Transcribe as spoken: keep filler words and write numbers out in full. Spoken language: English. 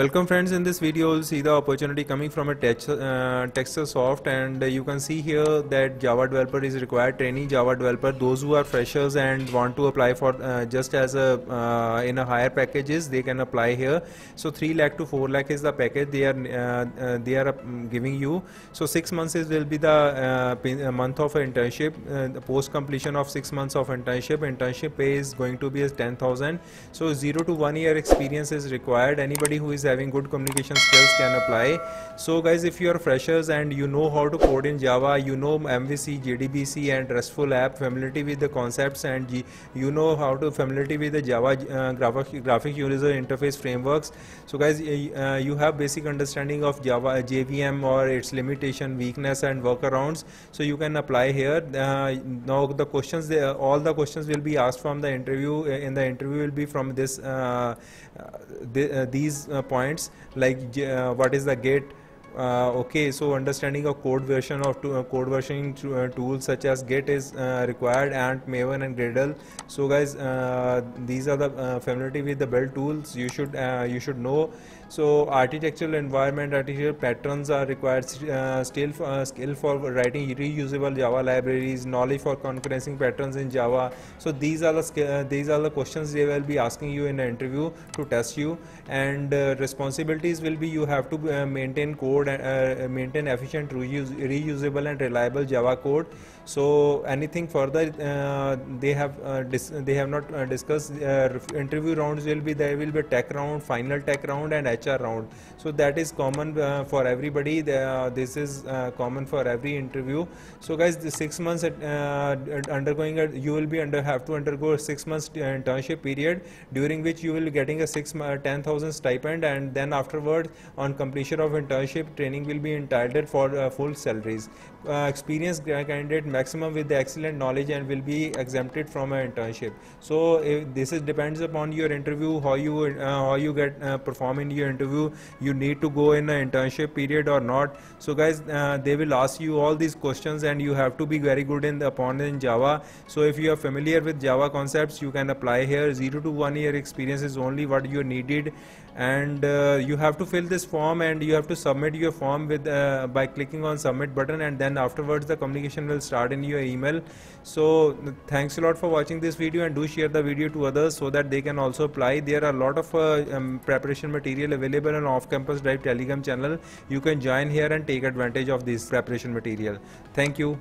Welcome friends, in this video you'll see the opportunity coming from a tech, uh, Techsersoft, and uh, you can see here that Java developer is required, trainee Java developer. Those who are freshers and want to apply for uh, just as a uh, in a higher packages, they can apply here. So three lakh to four lakh is the package they are uh, uh, they are giving you. So six months is will be the uh, month of internship. Uh, the post completion of six months of internship, internship pay is going to be as ten thousand. So zero to one year experience is required. Anybody who is having good communication skills can apply. So guys, if you are freshers and you know how to code in Java, you know M V C, J D B C and RESTful app, familiarity with the concepts, and G you know how to familiarity with the Java uh, graphic, graphic user interface frameworks. So guys, uh, you have basic understanding of Java J V M or its limitation, weakness and workarounds. So you can apply here. Uh, now the questions, they, uh, all the questions will be asked from the interview. In the interview will be from this uh, th uh, these uh, points like uh, what is the Git, uh, okay, so understanding of code version of to, uh, code versioning to, uh, tools such as Git is uh, required, and Maven and Gradle. So guys, uh, these are the uh, familiarity with the build tools you should uh, you should know. So architectural environment, architectural patterns are required, uh, skill uh, skill for writing reusable Java libraries, knowledge for concurrency patterns in Java. So these are the uh, these are the questions they will be asking you in the interview to test you. And uh, responsibilities will be you have to uh, maintain code and uh, maintain efficient reuse, reusable and reliable Java code. So anything further uh, they have uh, they have not uh, discussed. Uh, interview rounds will be there will be tech round, final tech round, and H R round. So that is common uh, for everybody. The, uh, this is uh, common for every interview. So guys, the six months at, uh, at undergoing a, you will be under have to undergo a six months internship period, during which you will be getting a six uh, ten thousand stipend, and then afterward on completion of internship training will be entitled for uh, full salaries. Uh, experienced candidate maximum with the excellent knowledge and will be exempted from an internship. So if this is depends upon your interview, how you uh, how you get uh, perform in your interview, you need to go in an internship period or not. So guys, uh, they will ask you all these questions, and you have to be very good in the upon in Java. So if you are familiar with Java concepts, you can apply here. Zero to one year experience is only what you needed, and uh, you have to fill this form, and you have to submit your form with uh, by clicking on submit button, and then afterwards the communication will start in your email. So thanks a lot for watching this video, and do share the video to others so that they can also apply. There are a lot of uh, um, preparation material available on Off-Campus Drive Telegram channel. You can join here and take advantage of this preparation material. Thank you.